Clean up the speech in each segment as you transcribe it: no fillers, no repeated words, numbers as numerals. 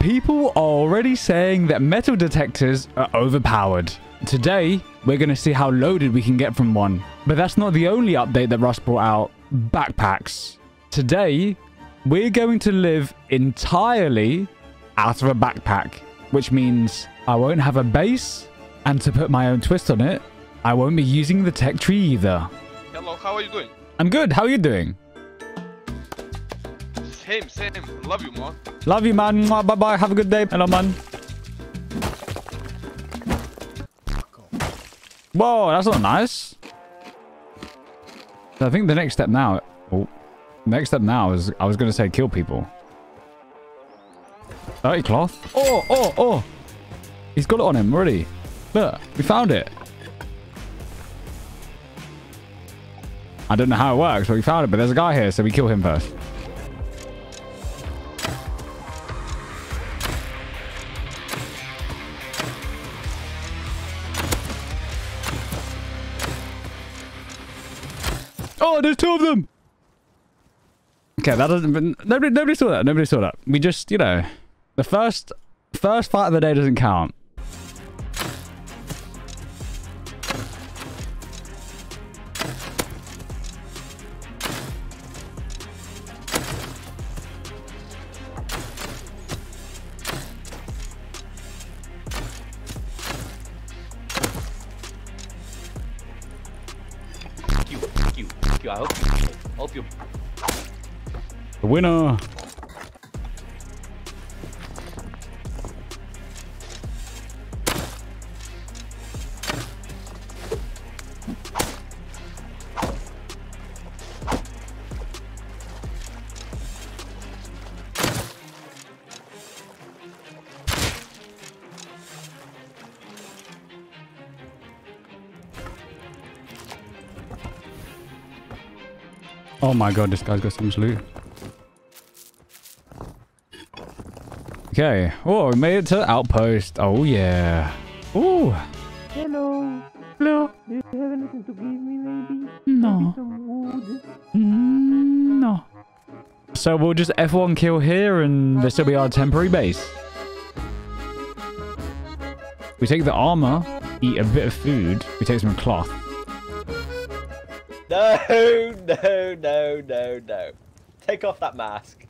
People are already saying that metal detectors are overpowered. Today, we're going to see how loaded we can get from one. But that's not the only update that Rust brought out, backpacks. Today, we're going to live entirely out of a backpack, which means I won't have a base, and to put my own twist on it, I won't be using the tech tree either. Hello, how are you doing? I'm good, how are you doing? Same, love you, man. Love you, man. Bye-bye, have a good day. Hello, man. Whoa, that's not nice. I think the next step now... Oh, next step now is... I was going to say kill people. 30 cloth. Oh. He's got it on him already. Look, we found it. I don't know how it works, but we found it. But there's a guy here, so we kill him first. Oh, there's two of them. Okay, that doesn't... Nobody saw that. Nobody saw that. We just, you know... The first fight of the day doesn't count. Thank you. I hope you. The winner. Oh my god, this guy's got so much loot. Okay. Oh, we made it to the outpost. Oh, yeah. Oh. Hello. Do you have anything to give me, maybe? No. No. So we'll just F1 kill here, and this will be our temporary base. We take the armor, eat a bit of food, we take some cloth. No. Take off that mask.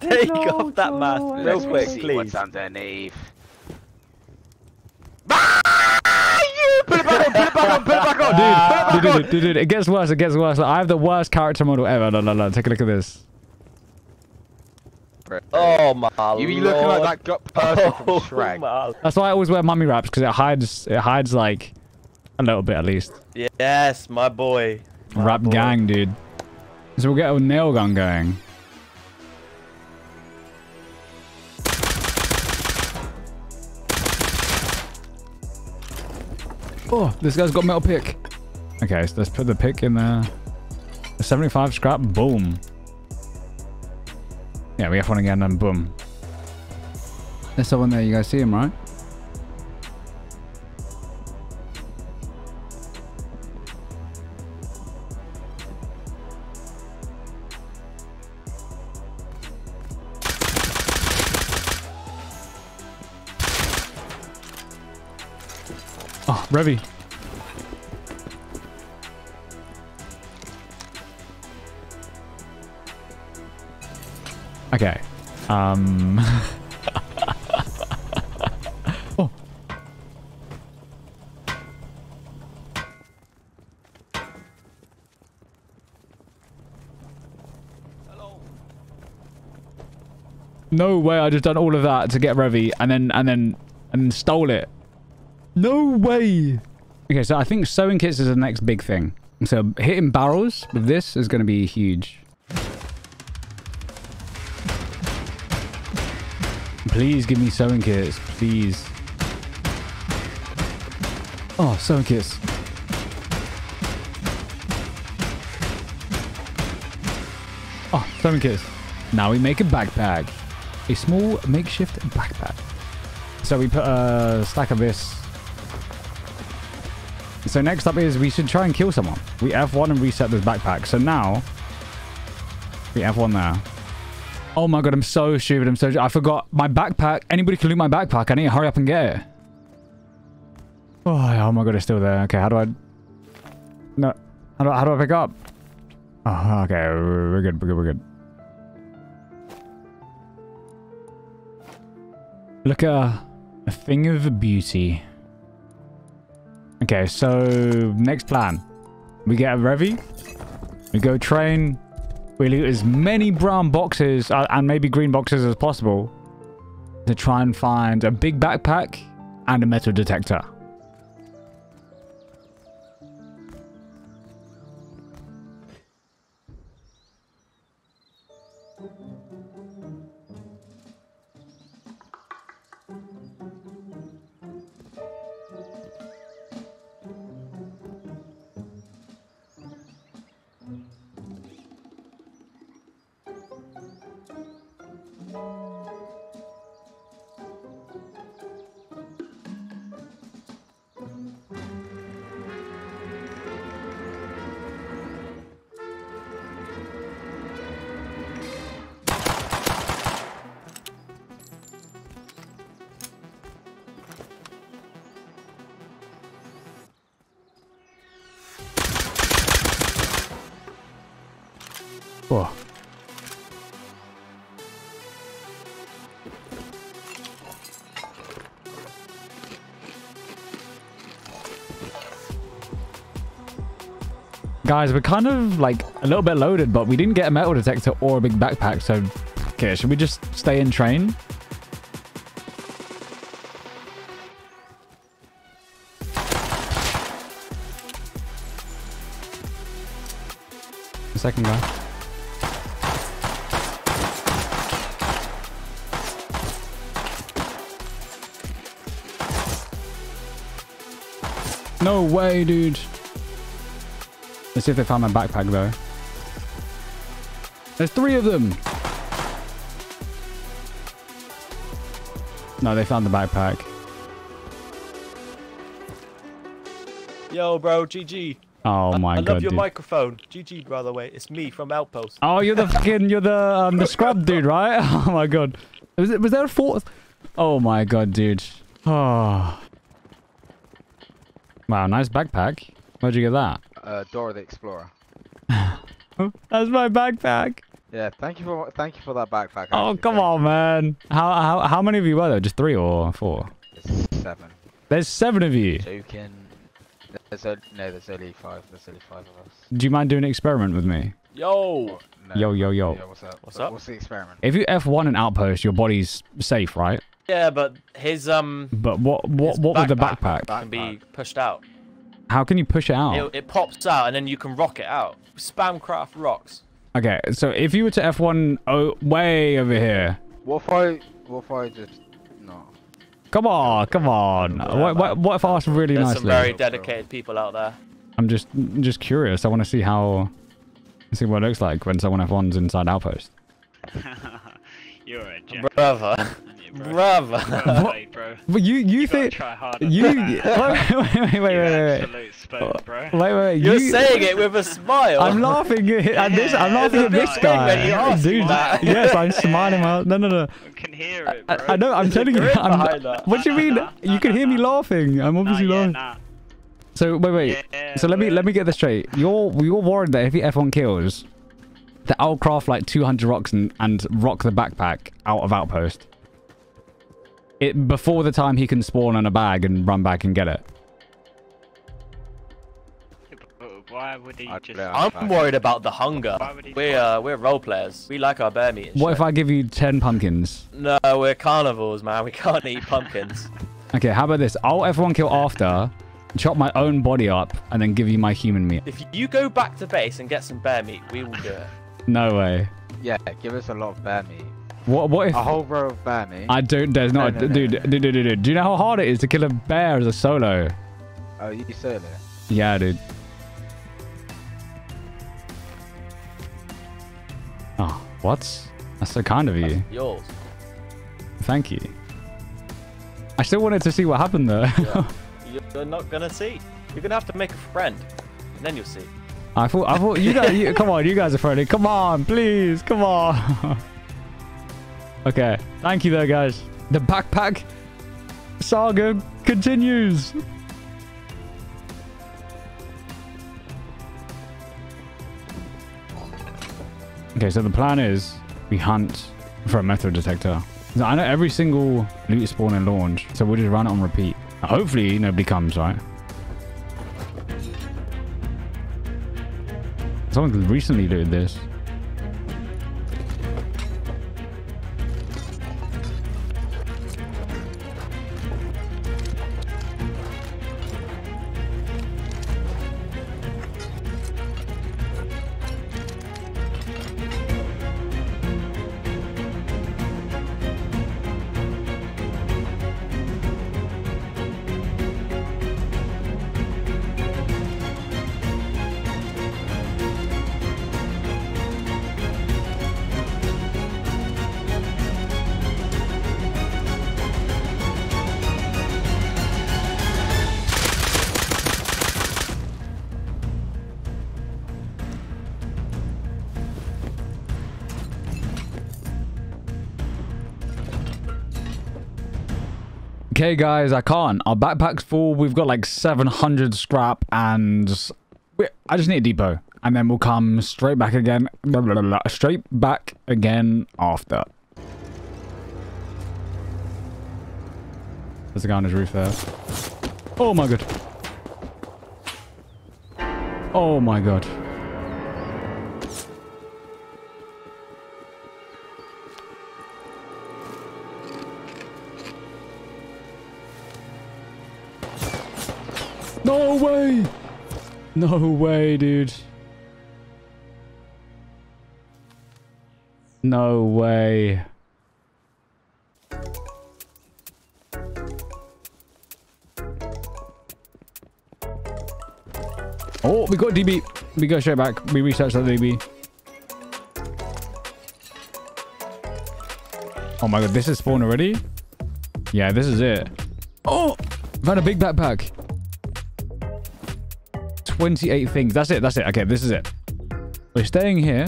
Take off that mask real quick, please. What's underneath? You! Put it back on, dude. Dude. It gets worse, Like, I have the worst character model ever. No. Take a look at this. Oh, my Lord. You looking like that person from Shrek. That's why I always wear mummy wraps, because it hides, like... A little bit, at least. Yes, my boy. Rap gang, dude. So we'll get a nail gun going. Oh, this guy's got a metal pick. Okay, so let's put the pick in there. 75 scrap, boom. Yeah, we have one again, and boom. There's someone there. You guys see him, right? Oh, Revy. Okay. Oh. Hello. No way! I just done all of that to get Revy, and then stole it. No way! Okay, so I think sewing kits is the next big thing. So hitting barrels with this is going to be huge. Please give me sewing kits, please. Oh, sewing kits. Oh, sewing kits. Now we make a backpack. A small makeshift backpack. So we put a stack of this. So next up is we should try and kill someone. We F1 and reset this backpack. So now we F1 there. Oh my god, I'm so stupid. I forgot my backpack. Anybody can loot my backpack. I need to hurry up and get it. Oh my god, it's still there. Okay, how do I... No. How do I pick up? Oh, okay, we're good. We're good. Look at a thing of beauty. Okay, so next plan. We get a Revy. We go train. We loot as many brown boxes and maybe green boxes as possible to try and find a big backpack and a metal detector. Whoa. Guys, we're kind of like a little bit loaded, but we didn't get a metal detector or a big backpack, so okay, should we just stay in train? The second guy. No way, dude. Let's see if they found my backpack, though. There's three of them. No, they found the backpack. Yo, bro, GG. Oh my god, dude. I love your microphone. GG, by the way. It's me from Outpost. Oh, you're the fucking, you're the scrub dude, right? Oh my god. Was there a fourth? Oh my god, dude. Oh. Wow, nice backpack. Where'd you get that? Dora the Explorer. That's my backpack. Yeah, thank you for that backpack. Oh, actually. Come on, man. How many of you were there? Just three or four? There's seven. There's seven of you. So you can. There's only five. There's only five of us. Do you mind doing an experiment with me? Yo. No. Yo. Yeah, what's up? What's the experiment? If you F1 an outpost, your body's safe, right? Yeah, but his But what with the backpack can be pushed out? How can you push it out? It pops out, and then you can rock it out. Spamcraft rocks. Okay, so if you were to F1 way over here. What if I just no? Come on! What if I ask really nicely? There's some very dedicated people out there. I'm just curious. I want to see see what it looks like when someone F1's inside outpost. You're a jack. Brother. Brother, but you think try hard wait. Absolute spoke, bro. Wait. You're saying it with a smile. I'm laughing at this. I'm laughing at this guy. Oh, dude, yes, I'm smiling. No. I can hear it, bro. I know. I'm telling you. What do you mean? You can hear me laughing. I'm obviously laughing. So wait. Yeah, so let me get this straight. You're worried that if the F1 kills, that I'll craft like 200 rocks and rock the backpack out of outpost. It before the time he can spawn on a bag and run back and get it. Why would he just... I'm worried about the hunger. We're role players. We like our bear meat. And what if I give you 10 pumpkins? No, we're carnivores, man. We can't eat pumpkins. Okay, how about this? I'll F1 kill after, chop my own body up, and then give you my human meat. If you go back to base and get some bear meat, we will do it. No way. Yeah, give us a lot of bear meat. What if a whole row of bear meat? I don't. There's not. Dude. Do you know how hard it is to kill a bear as a solo? Oh, you solo? Yeah, dude. Oh, what? That's so kind of you. That's yours. Thank you. I still wanted to see what happened though. Yeah. You're not gonna see. You're gonna have to make a friend, and then you'll see. I thought you guys. Come on, you guys are friendly. Come on, please. Come on. Okay. Thank you there, guys. The backpack saga continues. Okay, so the plan is we hunt for a metal detector. So I know every single loot spawn and launch, so we'll just run it on repeat. Hopefully nobody comes, right? Someone recently did this. Okay, guys, I can't. Our backpack's full. We've got like 700 scrap, and I just need a depot. And then we'll come straight back again. Blah, blah, blah, blah. Straight back again after. There's a guy on his roof there. Oh, my God. Oh, my God. No way! No way, dude. No way. Oh, we got DB. We go straight back. We research that DB. Oh my God, this is spawned already? Yeah, this is it. Oh! Found a big backpack. 28 things. That's it. That's it. Okay, this is it. We're staying here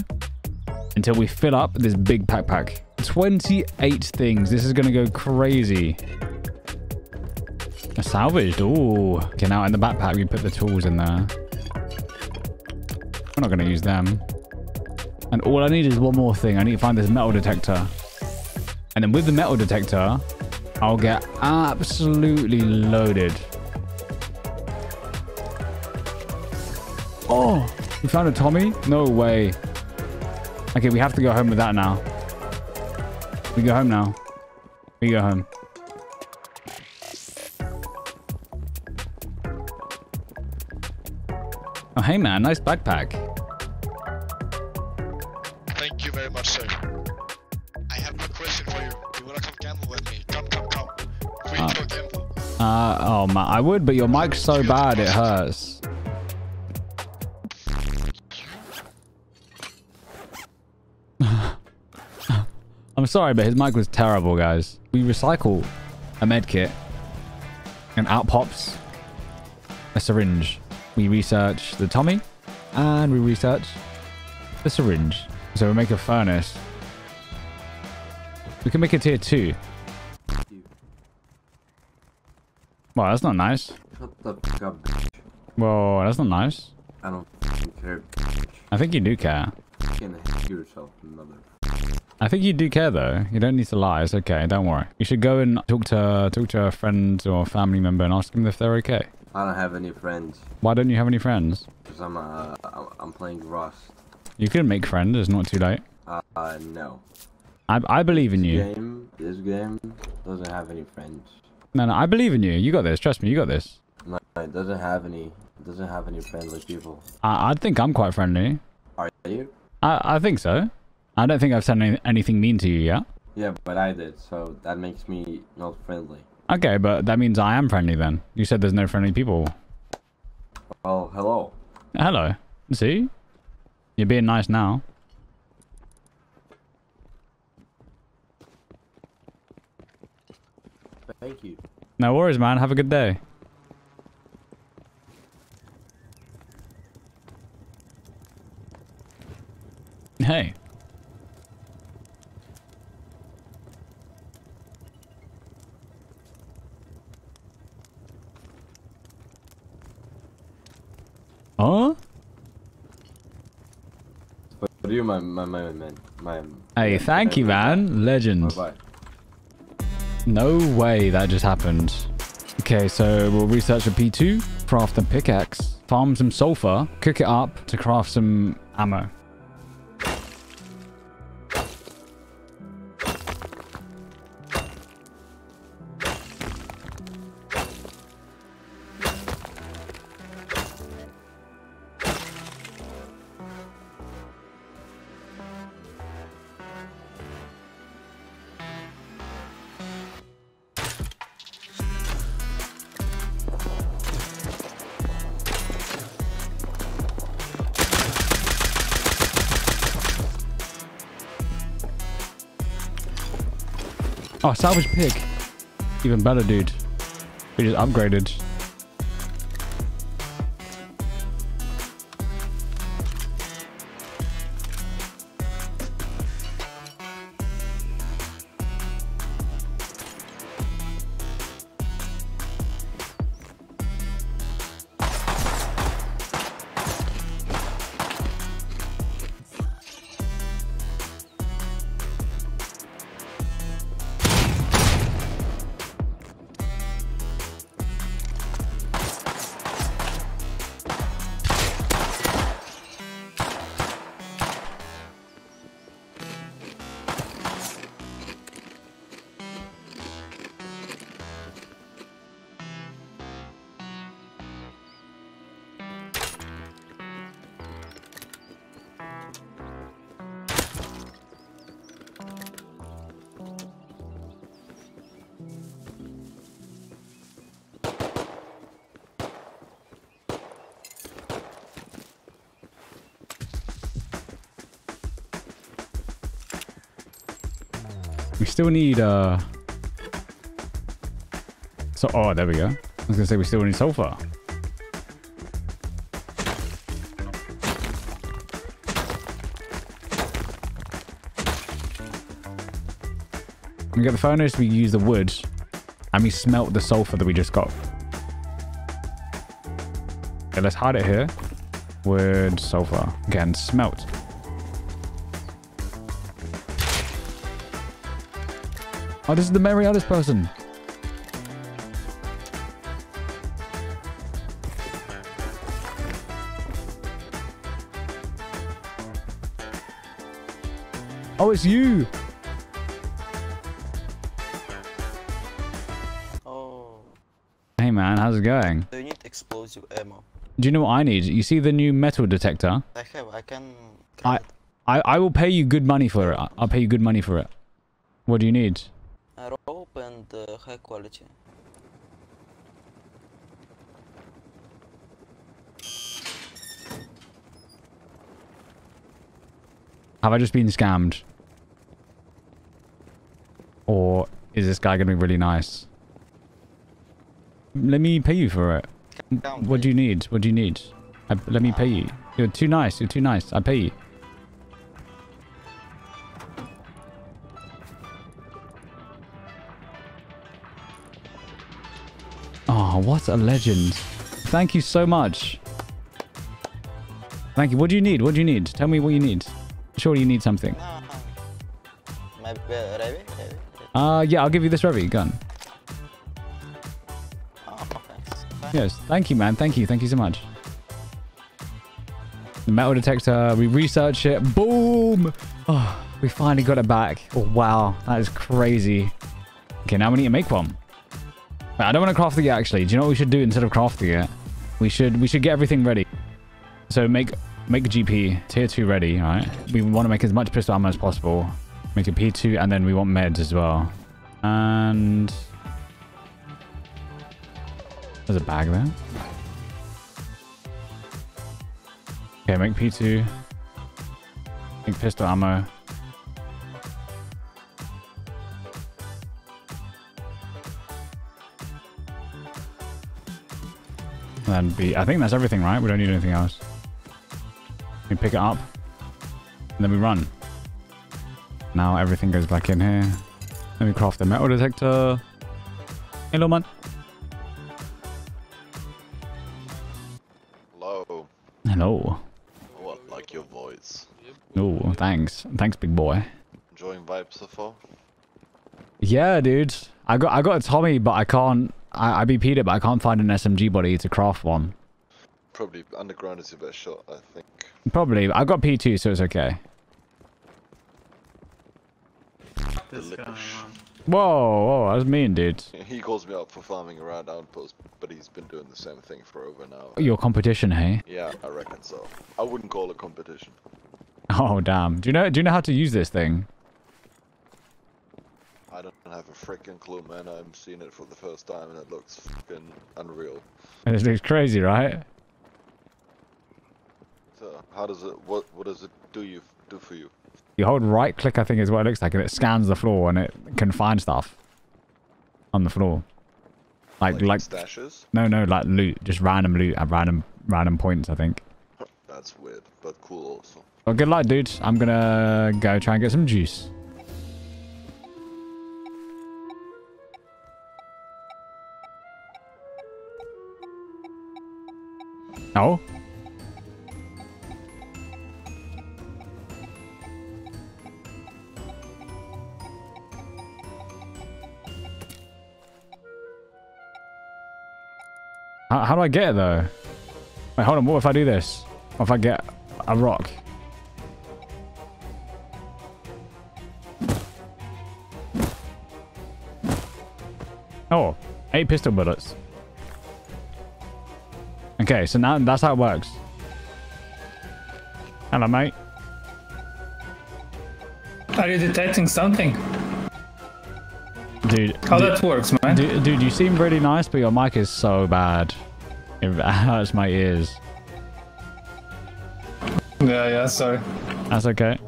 until we fill up this big backpack. 28 things. This is going to go crazy. A salvaged. Ooh. Okay, now in the backpack, we put the tools in there. We're not going to use them. And all I need is one more thing. I need to find this metal detector. And then with the metal detector, I'll get absolutely loaded. Oh, we found a Tommy? No way. Okay, we have to go home with that now. We go home now. We go home. Oh, hey, man. Nice backpack. Thank you very much, sir. I have a question for you. Do you want to come gamble with me? Come, come, come. We go gamble. Oh, man. I would, but your mic's so bad it hurts. I'm sorry, but his mic was terrible, guys. We recycle a med kit and out pops a syringe. We research the Tommy and we research the syringe. So we make a furnace. We can make a tier 2. Wow, that's not nice. Shut the fuck up, bitch. Whoa, that's not nice. I don't care, bitch. I think you do care. Fucking hate yourself, mother. I think you do care, though. You don't need to lie. It's okay. Don't worry. You should go and talk to a friend or family member and ask them if they're okay. I don't have any friends. Why don't you have any friends? Because I'm playing Rust. You can make friends. It's not too late. No. I believe in you. This game doesn't have any friends. No, I believe in you. You got this. Trust me. You got this. No, it doesn't have any. It doesn't have any friendly people. I think I'm quite friendly. Are you? I think so. I don't think I've said anything mean to you yet. Yeah, but I did, so that makes me not friendly. Okay, but that means I am friendly then. You said there's no friendly people. Well, hello. Hello. See? You're being nice now. Thank you. No worries, man. Have a good day. Hey. Huh? But you, my hey, thank you, man. Legend. Bye-bye. No way that just happened. Okay, so we'll research a P2, craft a pickaxe, farm some sulfur, cook it up to craft some ammo. Oh, salvage pig. Even better, dude. We just upgraded. We still need, oh, there we go. I was gonna say we still need sulfur. We got the furnace, we use the wood, and we smelt the sulfur that we just got. Okay, let's hide it here. Wood, sulfur. Again, smelt. Oh, this is the Mary Alice person. Oh, it's you. Oh. Hey, man, how's it going? Do you need explosive ammo? Do you know what I need? You see the new metal detector? I have. I can. I will pay you good money for it. I'll pay you good money for it. What do you need? Rope and high quality. Have I just been scammed? Or is this guy gonna be really nice? Let me pay you for it. What do you need? What do you need? Let me pay you. You're too nice. You're too nice. I pay you. What a legend. Thank you so much. Thank you. What do you need? What do you need? Tell me what you need. Surely you need something. My Revy? Yeah, I'll give you this Revy gun. Oh, thanks. Yes, thank you, man. Thank you. Thank you so much. The metal detector. We research it. Boom! Oh, we finally got it back. Oh, wow. That is crazy. Okay, now we need to make one. I don't want to craft the gear, actually. Do you know what we should do instead of craft the gear? We should get everything ready. So make GP tier 2 ready, all right? We want to make as much pistol ammo as possible. Make a P2, and then we want meds as well. And there's a bag there. Okay, make P2. Make pistol ammo. And then I think that's everything, right? We don't need anything else. We pick it up, and then we run. Now everything goes back in here. Then we craft the metal detector. Hello, man. Hello. No. I want, like, your voice. No, thanks. Thanks, big boy. Enjoying vibes so far? Yeah, dude. I got a Tommy, but I can't... I BP'd it, but I can't find an SMG body to craft one. Probably underground is your best shot, I think. Probably. I got P2, so it's okay. This guy, whoa, that was mean, dude. He calls me up for farming around outposts, but he's been doing the same thing for over an hour. Your competition, hey? Yeah, I reckon so. I wouldn't call it competition. Oh, damn. Do you know how to use this thing? I don't have a freaking clue, man. I'm seeing it for the first time, and it looks freaking unreal. And it looks crazy, right? So, how does it? What does it do for you? You hold right click, I think, is what it looks like, and it scans the floor, and it can find stuff on the floor, like stashes. No, like loot, just random loot at random points, I think. That's weird, but cool also. Well, good luck, dude. I'm gonna go try and get some juice. Oh. How do I get it though? Wait, hold on. What if I do this? What if I get a rock? Oh, 8 pistol bullets. Okay, so now that's how it works. Hello, mate. Are you detecting something? Dude, how that works, man? Dude, you seem really nice, but your mic is so bad. It hurts my ears. Yeah, sorry. That's okay.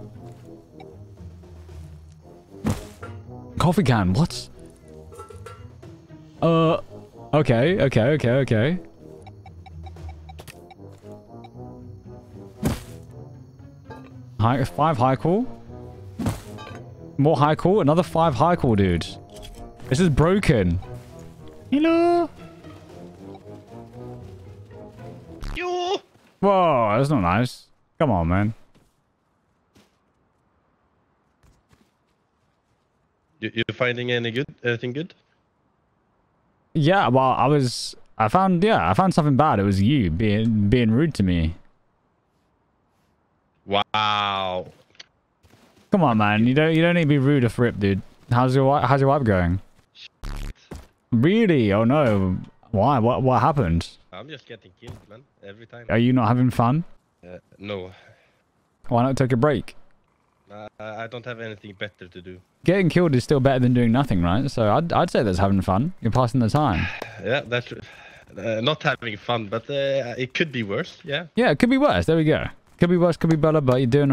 Coffee can, what? Okay. High, 5 high call. More high call, another 5 high call, dude. This is broken. Hello. Yo. Whoa, that's not nice. Come on, man. You finding anything good? Yeah, well, I found something bad. It was you being rude to me. Wow. Come on, man. You don't need to be rude or rip, dude. How's your wife going? Really? Oh no! Why? What happened? I'm just getting killed, man. Every time. Are you not having fun? No. Why not take a break? I don't have anything better to do. Getting killed is still better than doing nothing, right? So I'd say that's having fun. You're passing the time. Yeah, that's not having fun, but it could be worse. Yeah. Yeah, it could be worse. There we go. Could be worse. Could be better. But you're doing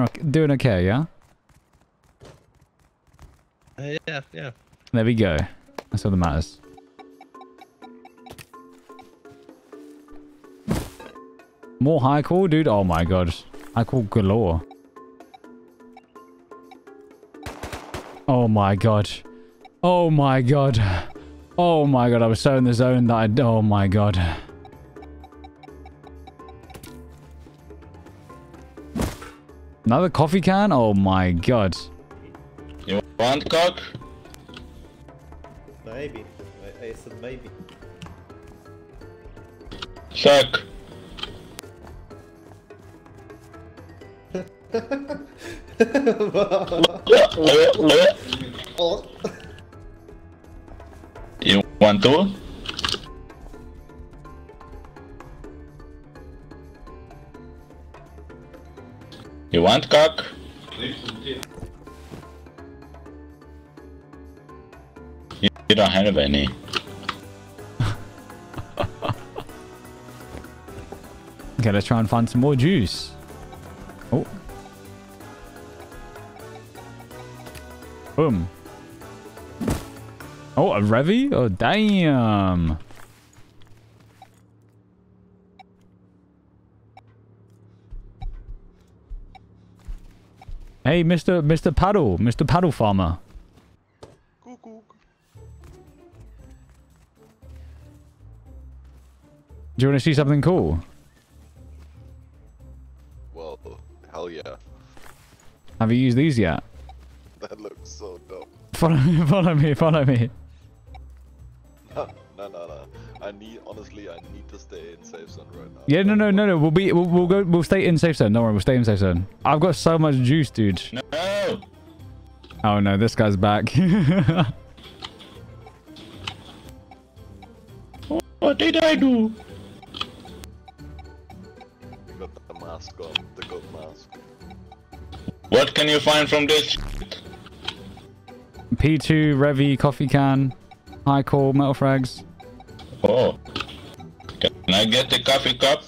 okay. Yeah. Yeah. There we go. That's all that matters. More high call, dude. Oh my god. High call galore. Oh my god. Oh my god. Oh my god. I was so in the zone that I... Oh my god. Another coffee can? Oh my god. You want cock? Maybe. I said maybe. Suck. You want to? You want cock? You don't have any. Okay, let's try and find some more juice. Oh. Boom. Oh, a Revy? Oh, damn. Hey, Mr. Paddle Farmer. Do you want to see something cool? Have you used these yet? That looks so dumb. Follow me. No. I honestly need to stay in safe zone right now. Yeah, no. We'll stay in safe zone. No worry, we'll stay in safe zone. I've got so much juice, dude. No. Oh no, this guy's back. What did I do? You got the mask on, the good mask. What can you find from this? P2, Revy, coffee can, high core, metal frags. Oh. Can I get the coffee cup?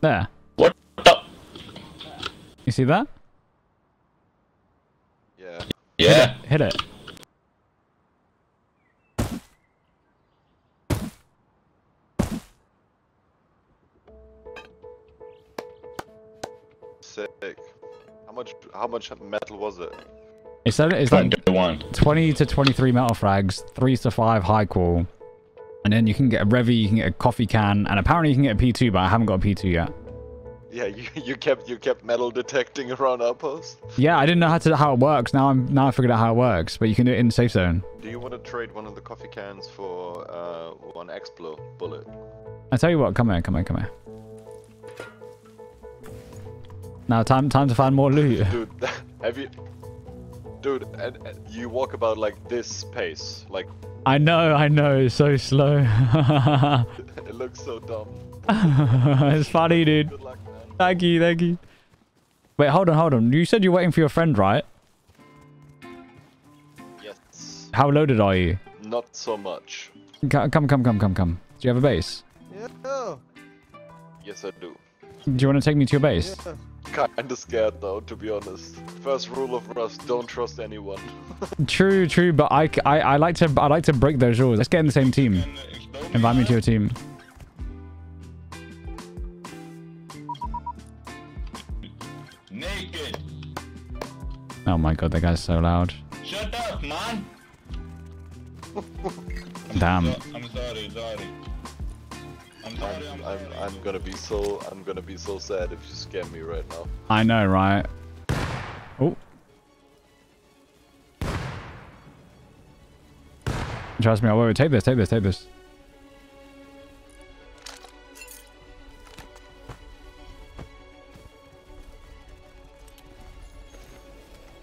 There. What the? You see that? Yeah. Yeah. Hit it. Sick. How much metal was it? It's like 20 to 23 metal frags, 3 to 5 high core, and then you can get a Revy, you can get a coffee can, and apparently you can get a P2, but I haven't got a P2 yet. Yeah, you kept metal detecting around our post. Yeah, I didn't know how it works. Now I figured out how it works, but you can do it in the safe zone. Do you want to trade one of the coffee cans for one Explo bullet? I tell you what, come here. Now time to find more loot. Dude, and you walk about like this pace, like... I know, it's so slow. It looks so dumb. It's funny, dude. Good luck, man. Thank you. Wait, hold on. You said you're waiting for your friend, right? Yes. How loaded are you? Not so much. Come. Do you have a base? Yeah. Yes, I do. Do you want to take me to your base? Yeah. Kinda scared though, to be honest. First rule of Rust: don't trust anyone. True, but I like to break those rules. Let's get in the same team. Invite me to your team. Naked. Oh my god, that guy's so loud. Shut up, man. Damn. I'm gonna be so sad if you scare me right now. I know, right? Oh. Trust me, I will. Take this.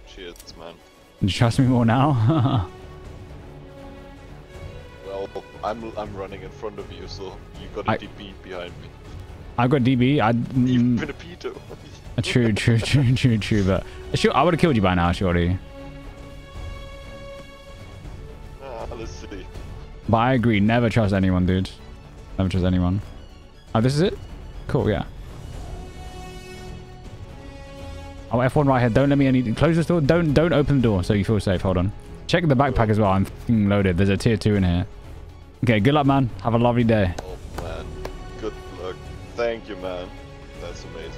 Cheers, man. You trust me more now? I'm running in front of you, so you got a DB behind me. I've got DB. You've been a P2. True. But sure, I would have killed you by now, surely. Let's see. But I agree. Never trust anyone, dude. Never trust anyone. Oh, this is it. Cool. Yeah. Oh, F1 right here. Don't let me close this door. Don't open the door, so you feel safe. Hold on. Check the backpack as well. I'm fucking loaded. There's a tier 2 in here. Okay, good luck, man. Have a lovely day. Oh, man. Good luck. Thank you, man. That's amazing.